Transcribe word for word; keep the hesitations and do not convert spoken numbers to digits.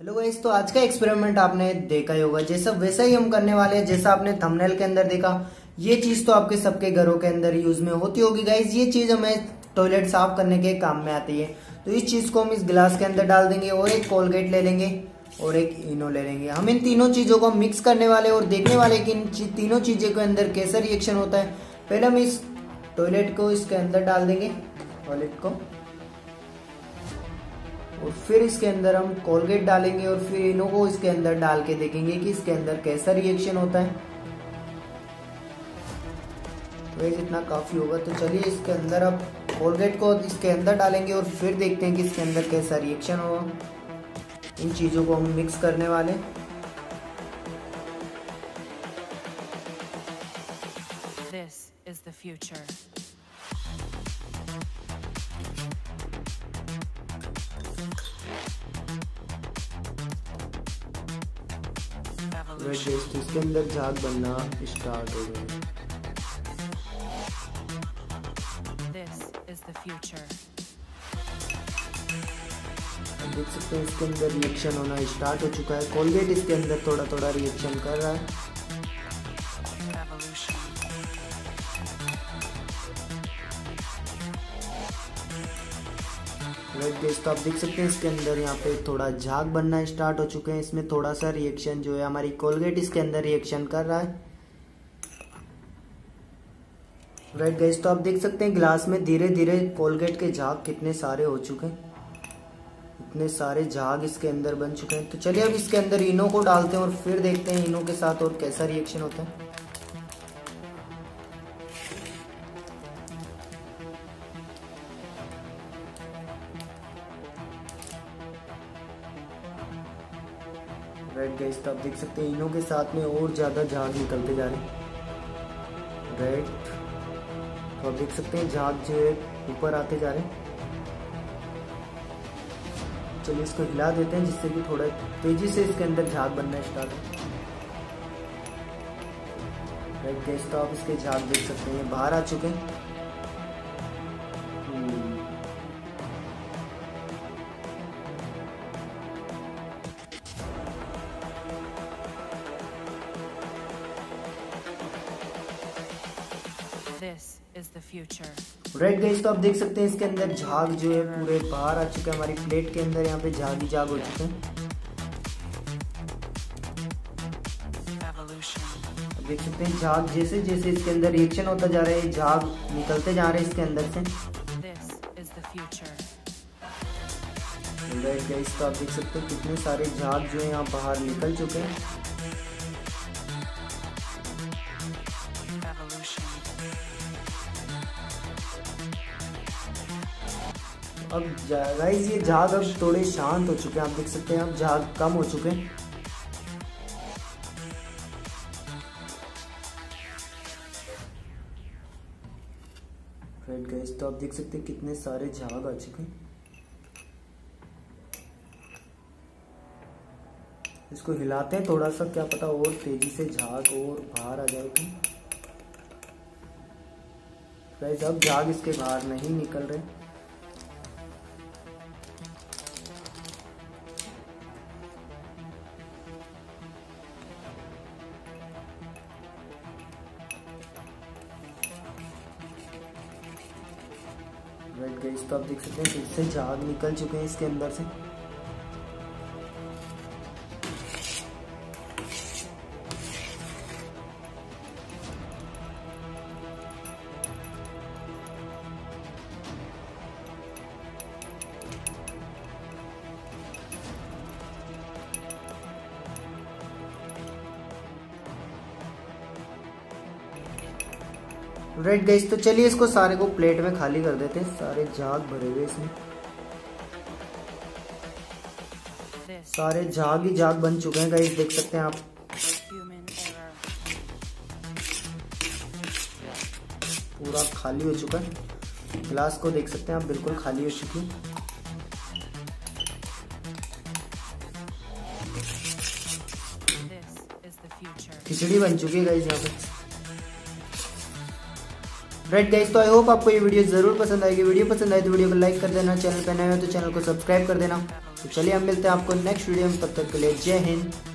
Hello guys, तो आज का एक्सपेरिमेंट आपने देखा ही होगा। जैसा वैसा ही हम करने वाले हैं, जैसा आपने थंबनेल के अंदर देखा। ये चीज तो आपके सबके घरों के अंदर यूज में होती होगी गाइस। ये चीज हमें टॉयलेट साफ करने के काम में आती है। तो इस चीज को हम इस गिलास के अंदर डाल देंगे और एक कोलगेट ले लेंगे और एक इनो ले लेंगे। हम इन तीनों चीजों को मिक्स करने वाले और देखने वाले कि इन तीनों चीजों के अंदर कैसा रिएक्शन होता है। पहले हम इस टॉयलेट को इसके अंदर डाल देंगे, टॉयलेट को, और फिर इसके अंदर हम कोलगेट डालेंगे और फिर इनो को इसके अंदर डाल के देखेंगे कि इसके अंदर कैसा रिएक्शन होता है। वैसे इतना काफी होगा। तो चलिए इसके अंदर अब कोलगेट को इसके अंदर डालेंगे और फिर देखते हैं कि इसके अंदर कैसा रिएक्शन होगा। इन चीजों को हम मिक्स करने वाले। This is the future. इसके अंदर झाग बनना स्टार्ट हो गई। This is the future. देख सकते हैं इसके अंदर रिएक्शन होना स्टार्ट हो चुका है। कोलगेट इसके अंदर थोड़ा थोड़ा रिएक्शन कर रहा है। तो आप देख सकते हैं इसके अंदर यहाँ पे थोड़ा झाग बनना स्टार्ट हो चुके हैं। इसमें थोड़ा सा रिएक्शन जो है, हमारी कोलगेट इसके अंदर रिएक्शन कर रहा है। राइट गाइस, तो आप देख सकते हैं ग्लास में धीरे धीरे कोलगेट के झाग कितने सारे हो चुके हैं। इतने सारे झाग इसके अंदर बन चुके हैं। तो चलिए अब इसके अंदर इनो को डालते हैं और फिर देखते हैं इनो के साथ और कैसा रिएक्शन होता है। रेड गैस, तो आप देख सकते हैं इनो के साथ में और ज्यादा झाग निकलते जा रहे हैं। रेड, तो आप देख सकते हैं झाग जो है ऊपर आते जा रहे हैं। चलिए इसको हिला देते हैं जिससे कि थोड़ा तेजी से इसके अंदर झाग बनना स्टार्ट हो। रेड गैस, तो आप इसके झाग देख सकते हैं बाहर आ चुके हैं। This is the future. Right guys, तो आप देख सकते हैं इसके अंदर झाग जो है पूरे बाहर आ चुके हैं। हमारी प्लेट के अंदर यहाँ पे झाग ही झाग हो चुके हैं। आप देख सकते हैं झाग जैसे जैसे इसके अंदर रिएक्शन होता जा रहा है, झाग निकलते जा रहे हैं इसके अंदर से। Right guys, तो आप देख सकते हैं कितने सारे झाग जो है यहाँ बाहर निकल चुके हैं। अब गाइस ये झाग अब थोड़े शांत हो चुके हैं। आप देख सकते हैं अब झाग कम हो चुके हैं। राइट गाइस, तो आप देख सकते हैं कितने सारे झाग आ चुके हैं। इसको हिलाते हैं थोड़ा सा, क्या पता और तेजी से झाग और बाहर आ जाएगी। गाइस अब झाग इसके बाहर नहीं निकल रहे। राइट गाइस, तो आप देख सकते हैं फिर से झाग निकल चुके हैं इसके अंदर से। रेड गैस, तो चलिए इसको सारे को प्लेट में खाली कर देते हैं। सारे झाग भरे हुए इसमें, सारे झाग ही झाग बन चुके हैं गैस, देख सकते हैं आप। पूरा खाली हो चुका है। ग्लास को देख सकते हैं आप, बिल्कुल खाली हो चुकी है। खिचड़ी बन चुकी है गैस यहाँ पे। राइट गाइस, तो आई होप आपको ये वीडियो जरूर पसंद आएगी। वीडियो पसंद आए तो वीडियो को लाइक कर देना, चैनल पर नए हो तो चैनल को सब्सक्राइब कर देना। तो चलिए हम मिलते हैं आपको नेक्स्ट वीडियो में, तब तक के लिए जय हिंद।